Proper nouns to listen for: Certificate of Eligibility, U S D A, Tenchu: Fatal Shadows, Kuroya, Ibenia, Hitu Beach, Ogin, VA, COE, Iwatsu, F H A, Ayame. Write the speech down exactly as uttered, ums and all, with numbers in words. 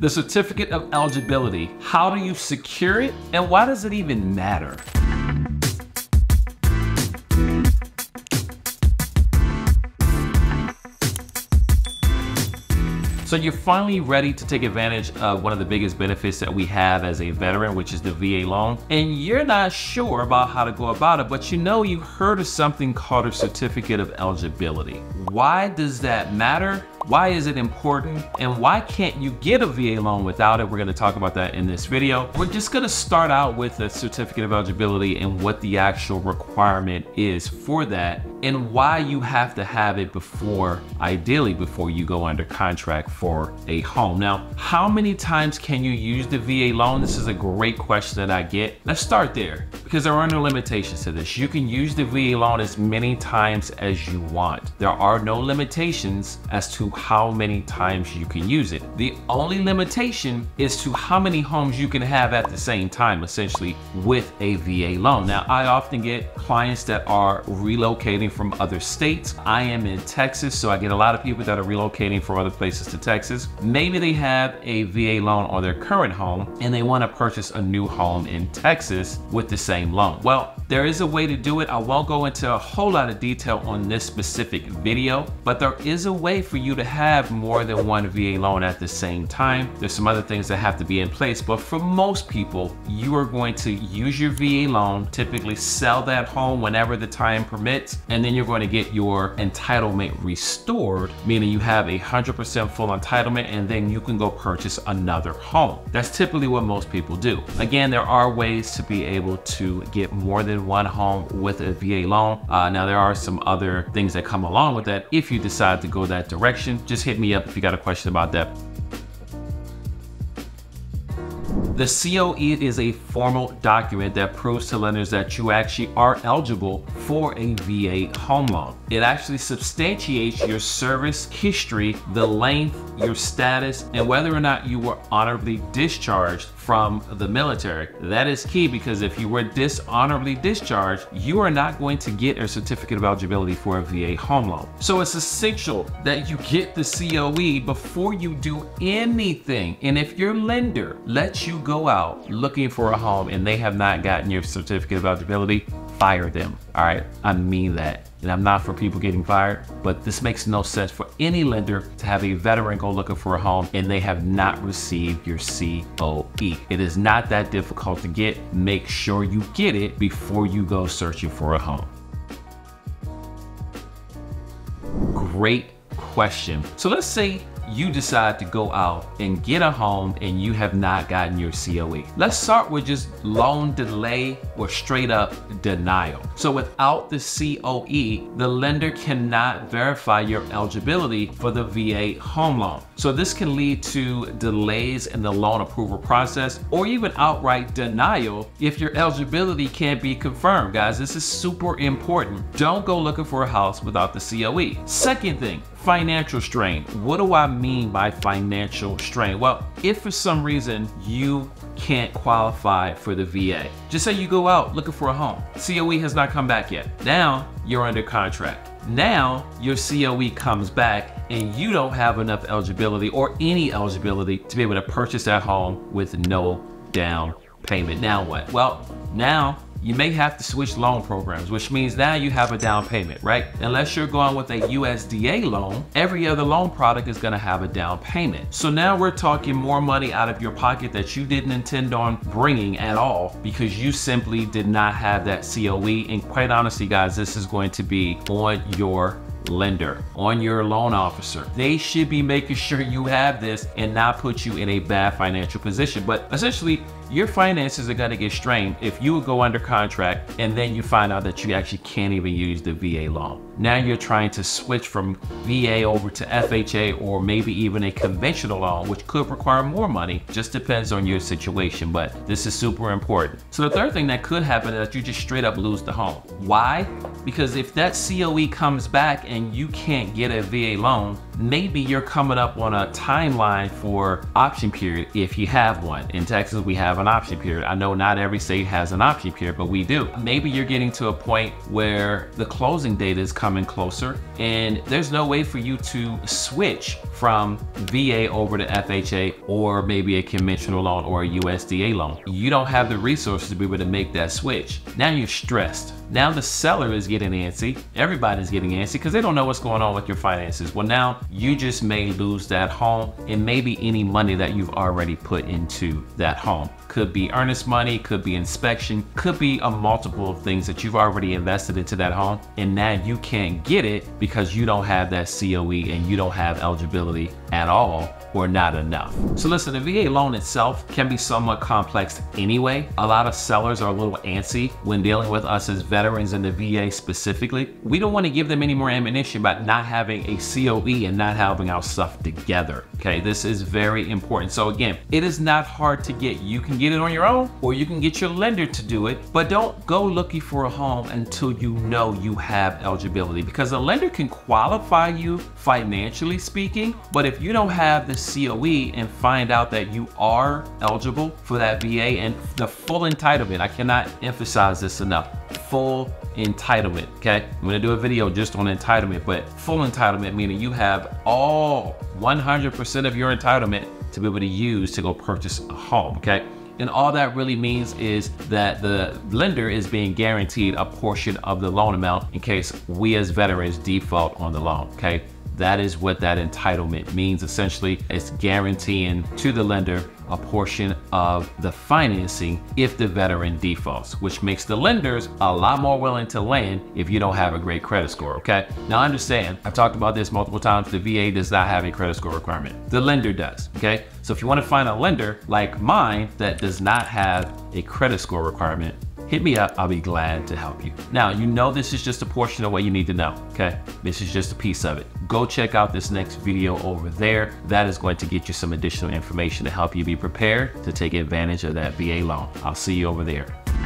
The certificate of eligibility. How do you secure it, and why does it even matter? So you're finally ready to take advantage of one of the biggest benefits that we have as a veteran, which is the V A loan. And you're not sure about how to go about it, but you know you heard of something called a certificate of eligibility. Why does that matter? Why is it important? And why can't you get a V A loan without it? We're gonna talk about that in this video. We're just gonna start out with a certificate of eligibility and what the actual requirement is for that, and why you have to have it before, ideally before you go under contract for a home. Now, how many times can you use the V A loan? This is a great question that I get. Let's start there, because there are no limitations to this. You can use the V A loan as many times as you want. There are no limitations as to how many times you can use it. The only limitation is to how many homes you can have at the same time, essentially, with a V A loan. Now, I often get clients that are relocating from other states. I am in Texas, so I get a lot of people that are relocating from other places to Texas. Maybe they have a V A loan on their current home and they want to purchase a new home in Texas with the same loan. Well, there is a way to do it. I won't go into a whole lot of detail on this specific video, but there is a way for you to have more than one V A loan at the same time. There's some other things that have to be in place, but for most people, you are going to use your V A loan, typically sell that home whenever the time permits, and And then you're going to get your entitlement restored, meaning you have a one hundred percent full entitlement, and then you can go purchase another home. That's typically what most people do. Again, there are ways to be able to get more than one home with a V A loan. Uh, now, there are some other things that come along with that if you decide to go that direction. Just hit me up if you got a question about that. The C O E is a formal document that proves to lenders that you actually are eligible for a V A home loan. It actually substantiates your service history, the length, your status, and whether or not you were honorably discharged from the military. That is key, because if you were dishonorably discharged, you are not going to get a certificate of eligibility for a V A home loan. So it's essential that you get the C O E before you do anything. And if your lender lets you go out looking for a home and they have not gotten your certificate of eligibility, fire them. All right, I mean that. And I'm not for people getting fired, but this makes no sense for any lender to have a veteran go looking for a home and they have not received your C O E. It is not that difficult to get. Make sure you get it before you go searching for a home. Great question. So let's say you decide to go out and get a home and you have not gotten your C O E. Let's start with just loan delay or straight up denial. So without the C O E, the lender cannot verify your eligibility for the V A home loan. So this can lead to delays in the loan approval process or even outright denial if your eligibility can't be confirmed. Guys, this is super important. Don't go looking for a house without the C O E. Second thing, financial strain. What do I mean by financial strain? Well, if for some reason you can't qualify for the V A, just say you go out looking for a home, C O E has not come back yet. Now you're under contract. Now your C O E comes back and you don't have enough eligibility or any eligibility to be able to purchase that home with no down payment. Now what? Well, now you may have to switch loan programs, which means now you have a down payment, right? Unless you're going with a U S D A loan, every other loan product is gonna have a down payment. So now we're talking more money out of your pocket that you didn't intend on bringing at all because you simply did not have that C O E. And quite honestly, guys, this is going to be on your lender, on your loan officer. They should be making sure you have this and not put you in a bad financial position. But essentially, your finances are gonna get strained if you go under contract and then you find out that you actually can't even use the V A loan. Now you're trying to switch from V A over to F H A or maybe even a conventional loan, which could require more money. Just depends on your situation, but this is super important. So the third thing that could happen is that you just straight up lose the home. Why? Because if that C O E comes back and you can't get a V A loan, maybe you're coming up on a timeline for option period if you have one. In Texas, we have an option period. I know not every state has an option period, but we do. Maybe you're getting to a point where the closing date is coming closer and there's no way for you to switch from V A over to F H A or maybe a conventional loan or a U S D A loan. You don't have the resources to be able to make that switch. Now you're stressed. Now the seller is getting antsy. Everybody's getting antsy because they don't know what's going on with your finances. Well, now you just may lose that home and maybe any money that you've already put into that home. Could be earnest money, could be inspection, could be a multiple of things that you've already invested into that home. And now you can't get it because you don't have that C O E and you don't have eligibility at all, or not enough. So listen, the V A loan itself can be somewhat complex anyway. A lot of sellers are a little antsy when dealing with us as veterans and the V A specifically. We don't want to give them any more ammunition about not having a C O E and not having our stuff together. Okay, this is very important. So again, it is not hard to get. You can get it on your own or you can get your lender to do it, but don't go looking for a home until you know you have eligibility, because a lender can qualify you financially speaking, but if you don't have the C O E and find out that you are eligible for that V A and the full entitlement, I cannot emphasize this enough, full entitlement, okay? I'm gonna do a video just on entitlement, but full entitlement meaning you have all one hundred percent of your entitlement to be able to use to go purchase a home, okay? And all that really means is that the lender is being guaranteed a portion of the loan amount in case we as veterans default on the loan, okay? That is what that entitlement means. Essentially, it's guaranteeing to the lender a portion of the financing if the veteran defaults, which makes the lenders a lot more willing to lend if you don't have a great credit score, okay? Now understand, I've talked about this multiple times, the V A does not have a credit score requirement. The lender does, okay? So if you wanna find a lender like mine that does not have a credit score requirement, hit me up, I'll be glad to help you. Now, you know this is just a portion of what you need to know, okay? This is just a piece of it. Go check out this next video over there. That is going to get you some additional information to help you be prepared to take advantage of that V A loan. I'll see you over there.